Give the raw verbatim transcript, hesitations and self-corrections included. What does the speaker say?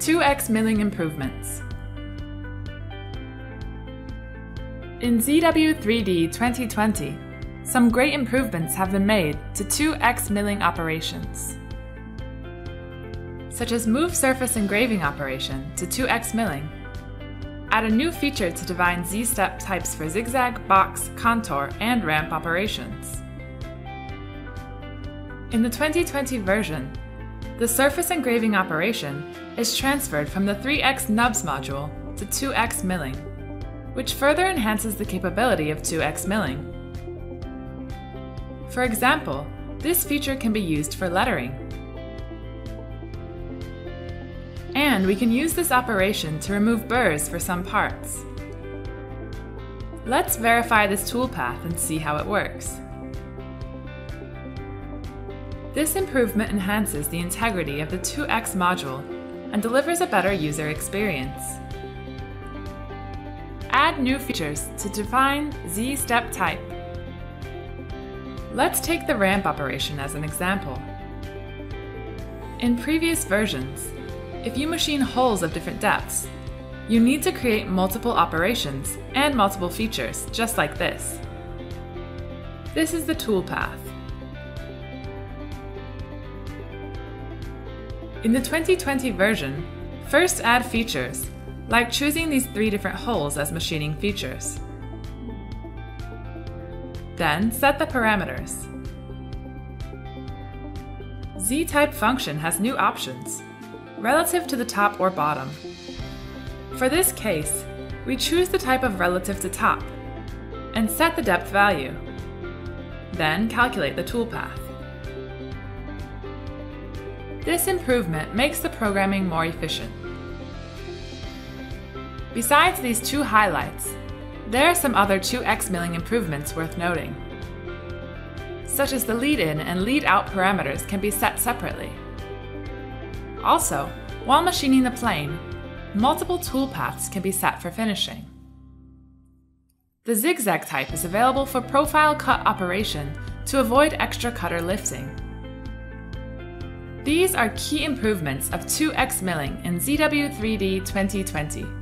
two X milling improvements. In Z W three D twenty twenty, some great improvements have been made to two X milling operations, such as move surface engraving operation to two X milling, add a new feature to define Z-step types for zigzag, box, contour, and ramp operations. In the twenty twenty version, the surface engraving operation is transferred from the three X nubs module to two X milling, which further enhances the capability of two X milling. For example, this feature can be used for lettering. And we can use this operation to remove burrs for some parts. Let's verify this toolpath and see how it works. This improvement enhances the integrity of the two X module and delivers a better user experience. Add new features to define Z-step type. Let's take the ramp operation as an example. In previous versions, if you machine holes of different depths, you need to create multiple operations and multiple features, just like this. This is the toolpath. In the twenty twenty version, first add features, like choosing these three different holes as machining features. Then set the parameters. Z-type function has new options, relative to the top or bottom. For this case, we choose the type of relative to top, and set the depth value. Then calculate the toolpath. This improvement makes the programming more efficient. Besides these two highlights, there are some other two X milling improvements worth noting, such as the lead-in and lead-out parameters can be set separately. Also, while machining the plane, multiple toolpaths can be set for finishing. The zigzag type is available for profile cut operation to avoid extra cutter lifting. These are key improvements of two X milling in Z W three D twenty twenty.